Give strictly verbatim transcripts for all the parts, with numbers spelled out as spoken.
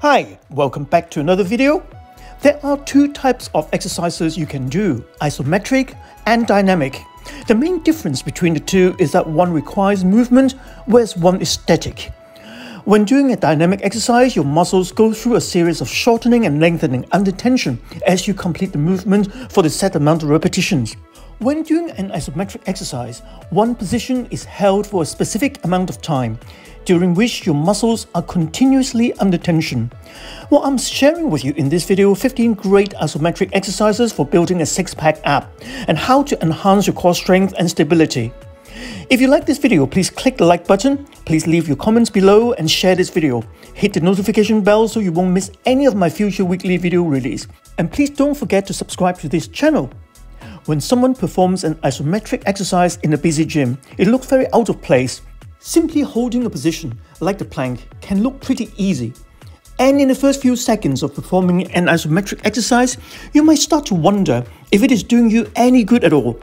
Hi, welcome back to another video. There are two types of exercises you can do, isometric and dynamic. The main difference between the two is that one requires movement, whereas one is static. When doing a dynamic exercise, your muscles go through a series of shortening and lengthening under tension as you complete the movement for the set amount of repetitions. When doing an isometric exercise, one position is held for a specific amount of time, during which your muscles are continuously under tension. Well, I'm sharing with you in this video fifteen great isometric exercises for building a six-pack ab and how to enhance your core strength and stability. If you like this video, please click the like button, please leave your comments below and share this video. Hit the notification bell so you won't miss any of my future weekly video release. And please don't forget to subscribe to this channel. When someone performs an isometric exercise in a busy gym, it looks very out of place. Simply holding a position, like the plank, can look pretty easy. And in the first few seconds of performing an isometric exercise, you might start to wonder if it is doing you any good at all.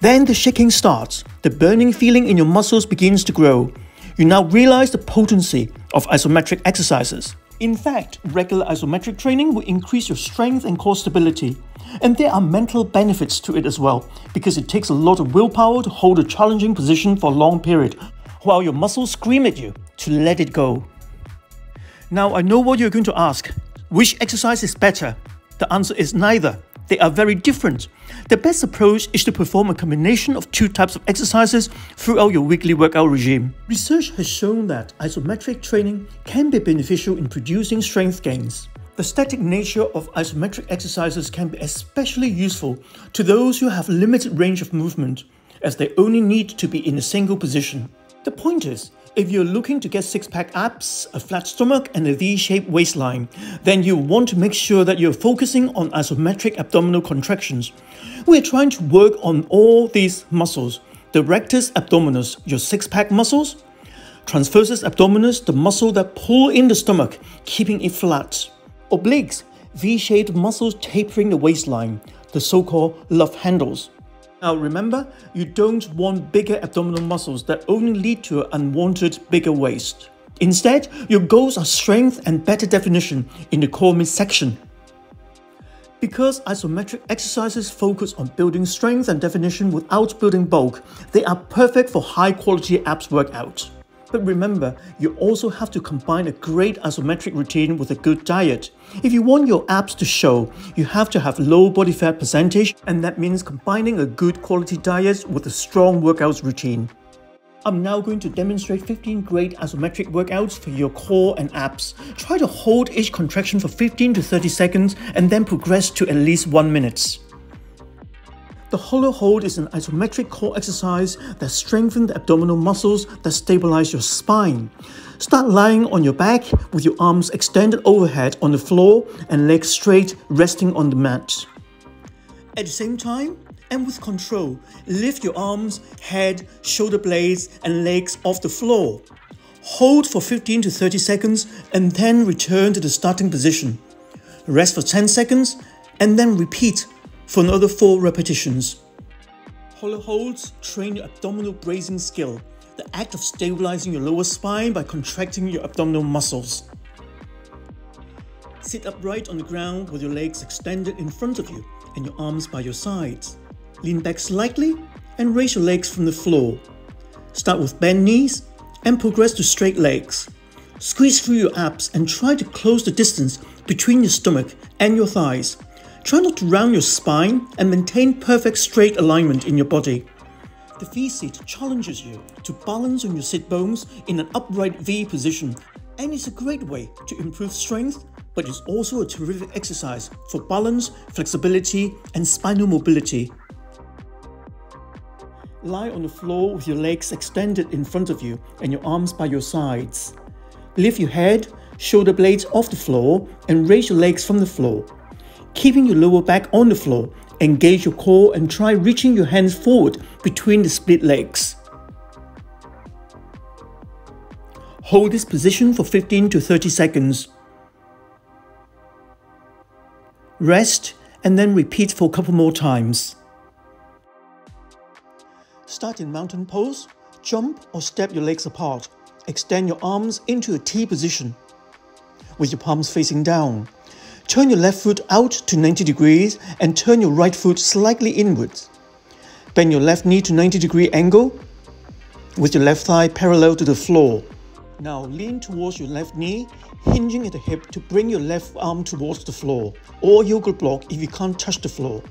Then the shaking starts, the burning feeling in your muscles begins to grow. You now realize the potency of isometric exercises. In fact, regular isometric training will increase your strength and core stability. And there are mental benefits to it as well, because it takes a lot of willpower to hold a challenging position for a long period, while your muscles scream at you to let it go. Now, I know what you're going to ask. Which exercise is better? The answer is neither. They are very different. The best approach is to perform a combination of two types of exercises throughout your weekly workout regime. Research has shown that isometric training can be beneficial in producing strength gains. The static nature of isometric exercises can be especially useful to those who have limited range of movement, as they only need to be in a single position. The point is, if you're looking to get six-pack abs, a flat stomach, and a V-shaped waistline, then you want to make sure that you're focusing on isometric abdominal contractions. We're trying to work on all these muscles: the rectus abdominis, your six-pack muscles; transversus abdominis, the muscle that pulls in the stomach, keeping it flat; obliques, V-shaped muscles tapering the waistline, the so-called love handles. Now remember, you don't want bigger abdominal muscles that only lead to an unwanted bigger waist. Instead, your goals are strength and better definition in the core midsection. Because isometric exercises focus on building strength and definition without building bulk, they are perfect for high-quality abs workouts. But remember, you also have to combine a great isometric routine with a good diet. If you want your abs to show, you have to have low body fat percentage, and that means combining a good quality diet with a strong workouts routine. I'm now going to demonstrate fifteen great isometric workouts for your core and abs. Try to hold each contraction for fifteen to thirty seconds and then progress to at least one minute. The hollow hold is an isometric core exercise that strengthens the abdominal muscles that stabilize your spine. Start lying on your back with your arms extended overhead on the floor and legs straight, resting on the mat. At the same time, and with control, lift your arms, head, shoulder blades, and legs off the floor. Hold for fifteen to thirty seconds and then return to the starting position. Rest for ten seconds and then repeat for another four repetitions. Hollow holds train your abdominal bracing skill, the act of stabilizing your lower spine by contracting your abdominal muscles. Sit upright on the ground with your legs extended in front of you and your arms by your sides. Lean back slightly and raise your legs from the floor. Start with bent knees and progress to straight legs. Squeeze through your abs and try to close the distance between your stomach and your thighs. Try not to round your spine and maintain perfect straight alignment in your body. The V sit challenges you to balance on your sit bones in an upright V position, and it's a great way to improve strength, but it's also a terrific exercise for balance, flexibility, and spinal mobility. Lie on the floor with your legs extended in front of you and your arms by your sides. Lift your head, shoulder blades off the floor, and raise your legs from the floor. Keeping your lower back on the floor, engage your core and try reaching your hands forward between the split legs. Hold this position for fifteen to thirty seconds. Rest and then repeat for a couple more times. Start in mountain pose, jump or step your legs apart. Extend your arms into a T position. with your palms facing down. Turn your left foot out to ninety degrees and turn your right foot slightly inwards. Bend your left knee to ninety degree angle with your left thigh parallel to the floor. Now lean towards your left knee, hinging at the hip to bring your left arm towards the floor or yoga block if you can't touch the floor.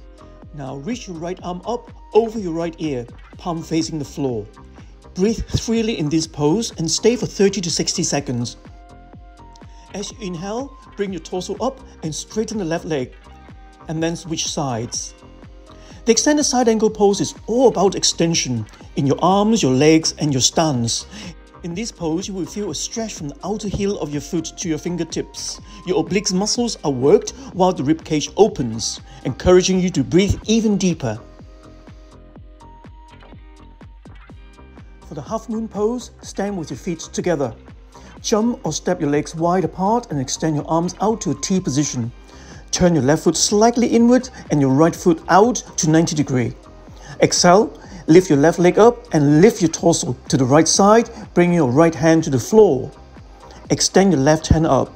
Now reach your right arm up over your right ear, palm facing the floor. Breathe freely in this pose and stay for thirty to sixty seconds. As you inhale, bring your torso up and straighten the left leg, and then switch sides. The extended side angle pose is all about extension in your arms, your legs, and your stance. In this pose, you will feel a stretch from the outer heel of your foot to your fingertips. Your obliques muscles are worked while the ribcage opens, encouraging you to breathe even deeper. For the half moon pose, stand with your feet together. Jump or step your legs wide apart and extend your arms out to a T position. Turn your left foot slightly inward and your right foot out to ninety degree. Exhale, lift your left leg up and lift your torso to the right side, bring your right hand to the floor. Extend your left hand up.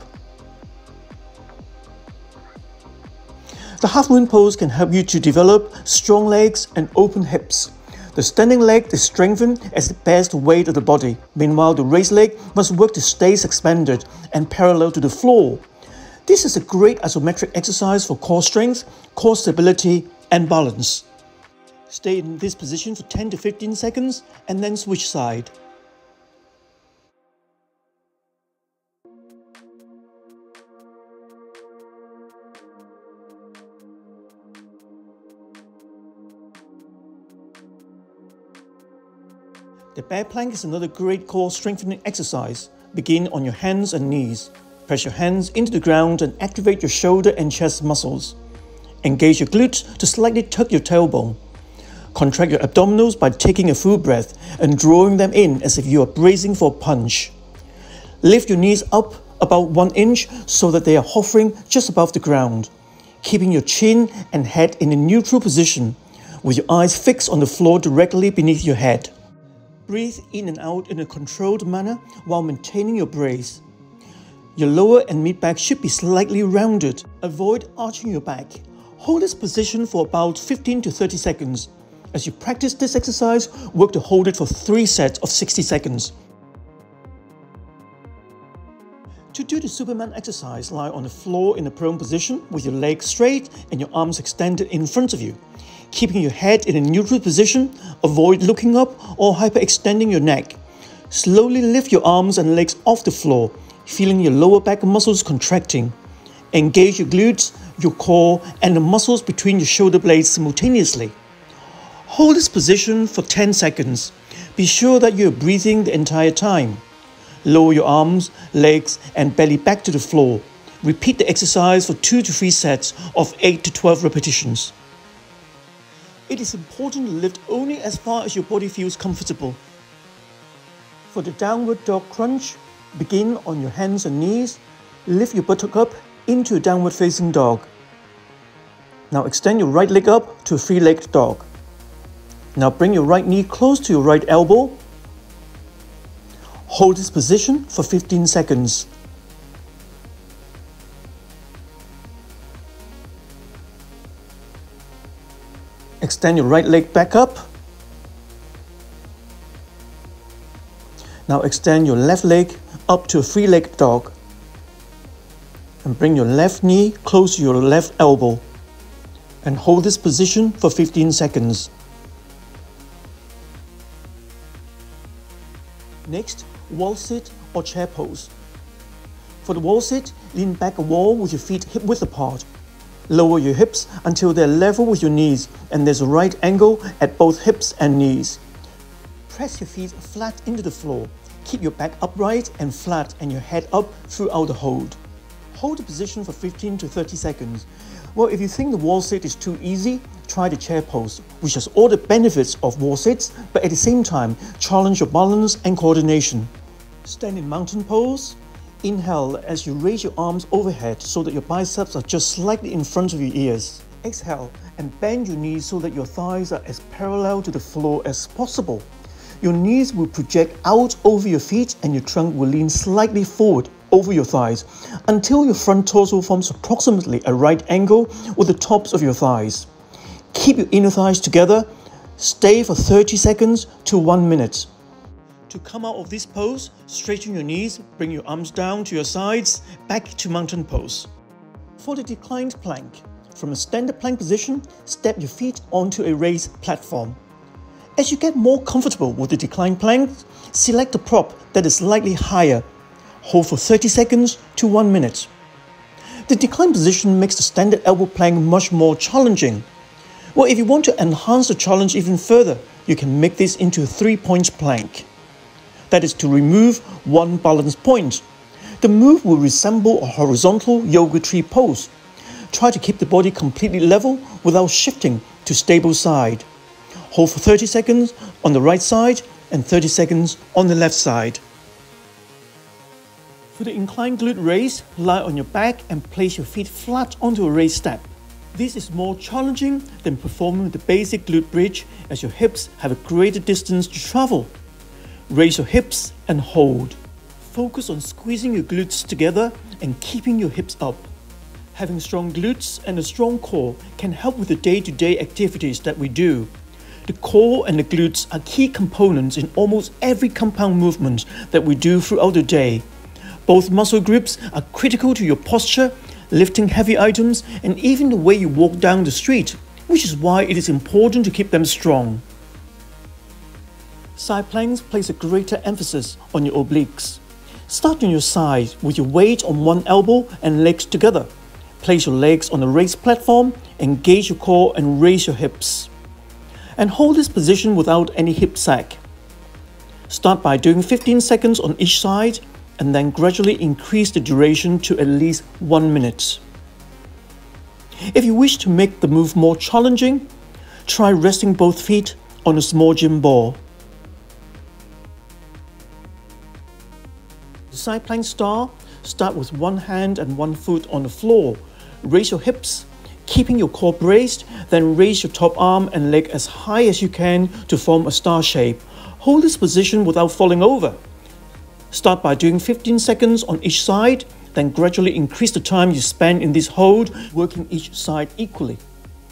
The half moon pose can help you to develop strong legs and open hips. The standing leg is strengthened as it bears the weight of the body. Meanwhile, the raised leg must work to stay expanded and parallel to the floor. This is a great isometric exercise for core strength, core stability, and balance. Stay in this position for ten to fifteen seconds and then switch side. The bear plank is another great core strengthening exercise. Begin on your hands and knees. Press your hands into the ground and activate your shoulder and chest muscles. Engage your glutes to slightly tuck your tailbone. Contract your abdominals by taking a full breath and drawing them in as if you are bracing for a punch. Lift your knees up about one inch so that they are hovering just above the ground, keeping your chin and head in a neutral position with your eyes fixed on the floor directly beneath your head. Breathe in and out in a controlled manner while maintaining your brace. Your lower and mid-back should be slightly rounded. Avoid arching your back. Hold this position for about fifteen to thirty seconds. As you practice this exercise, work to hold it for three sets of sixty seconds. To do the Superman exercise, lie on the floor in a prone position with your legs straight and your arms extended in front of you. Keeping your head in a neutral position, avoid looking up or hyperextending your neck. Slowly lift your arms and legs off the floor, feeling your lower back muscles contracting. Engage your glutes, your core, and the muscles between your shoulder blades simultaneously. Hold this position for ten seconds. Be sure that you are breathing the entire time. Lower your arms, legs, and belly back to the floor. Repeat the exercise for two to three sets of eight to twelve repetitions. It is important to lift only as far as your body feels comfortable. For the downward dog crunch, begin on your hands and knees, lift your buttock up into a downward facing dog. Now extend your right leg up to a three-legged dog. Now bring your right knee close to your right elbow. Hold this position for fifteen seconds. Extend your right leg back up. Now extend your left leg up to a three-legged dog and bring your left knee close to your left elbow and hold this position for fifteen seconds. Next, wall sit or chair pose. For the wall sit, lean back a wall with your feet hip-width apart. Lower your hips until they're level with your knees and there's a right angle at both hips and knees. Press your feet flat into the floor. Keep your back upright and flat and your head up throughout the hold. Hold the position for fifteen to thirty seconds. Well, if you think the wall sit is too easy, try the chair pose, which has all the benefits of wall sits, but at the same time, challenge your balance and coordination. Stand in mountain pose. Inhale as you raise your arms overhead so that your biceps are just slightly in front of your ears. Exhale and bend your knees so that your thighs are as parallel to the floor as possible. Your knees will project out over your feet and your trunk will lean slightly forward over your thighs until your front torso forms approximately a right angle with the tops of your thighs. Keep your inner thighs together. Stay for thirty seconds to one minute. To come out of this pose, straighten your knees, bring your arms down to your sides, back to mountain pose. For the declined plank, from a standard plank position, step your feet onto a raised platform. As you get more comfortable with the declined plank, select a prop that is slightly higher. Hold for thirty seconds to one minute. The declined position makes the standard elbow plank much more challenging. Well, if you want to enhance the challenge even further, you can make this into a three-point plank. That is to remove one balance point. The move will resemble a horizontal yoga tree pose. Try to keep the body completely level without shifting to stable side. Hold for thirty seconds on the right side and thirty seconds on the left side. For the inclined glute raise, lie on your back and place your feet flat onto a raised step. This is more challenging than performing the basic glute bridge, as your hips have a greater distance to travel. Raise your hips and hold. Focus on squeezing your glutes together and keeping your hips up. Having strong glutes and a strong core can help with the day-to-day activities that we do. The core and the glutes are key components in almost every compound movement that we do throughout the day. Both muscle groups are critical to your posture, lifting heavy items, and even the way you walk down the street, which is why it is important to keep them strong. Side planks place a greater emphasis on your obliques. Start on your side with your weight on one elbow and legs together. Place your legs on a raised platform, engage your core and raise your hips. And hold this position without any hip sag. Start by doing fifteen seconds on each side and then gradually increase the duration to at least one minute. If you wish to make the move more challenging, try resting both feet on a small gym ball. The side plank star, start with one hand and one foot on the floor. Raise your hips, keeping your core braced, then raise your top arm and leg as high as you can to form a star shape. Hold this position without falling over. Start by doing fifteen seconds on each side, then gradually increase the time you spend in this hold, working each side equally.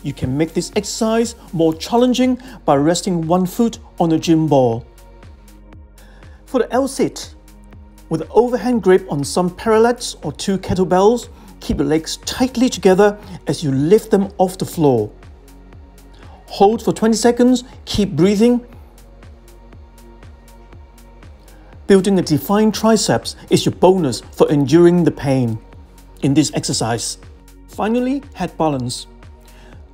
You can make this exercise more challenging by resting one foot on a gym ball. For the L-sit, with an overhand grip on some parallels or two kettlebells, keep your legs tightly together as you lift them off the floor. Hold for twenty seconds, keep breathing. Building a defined triceps is your bonus for enduring the pain in this exercise. Finally, head balance.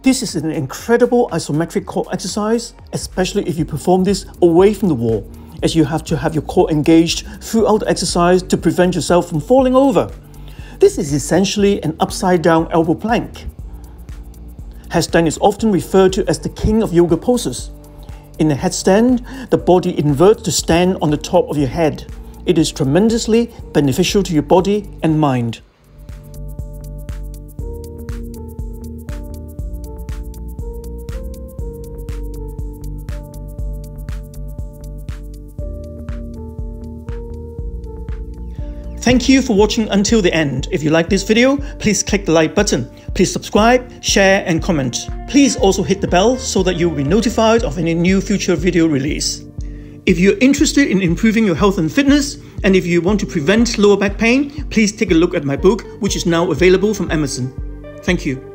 This is an incredible isometric core exercise, especially if you perform this away from the wall, as you have to have your core engaged throughout the exercise to prevent yourself from falling over. This is essentially an upside-down elbow plank. Headstand is often referred to as the king of yoga poses. In the headstand, the body inverts to stand on the top of your head. It is tremendously beneficial to your body and mind. Thank you for watching until the end. If you like this video, please click the like button. Please subscribe, share and comment. Please also hit the bell so that you will be notified of any new future video release. If you're interested in improving your health and fitness, and if you want to prevent lower back pain, please take a look at my book, which is now available from Amazon. Thank you.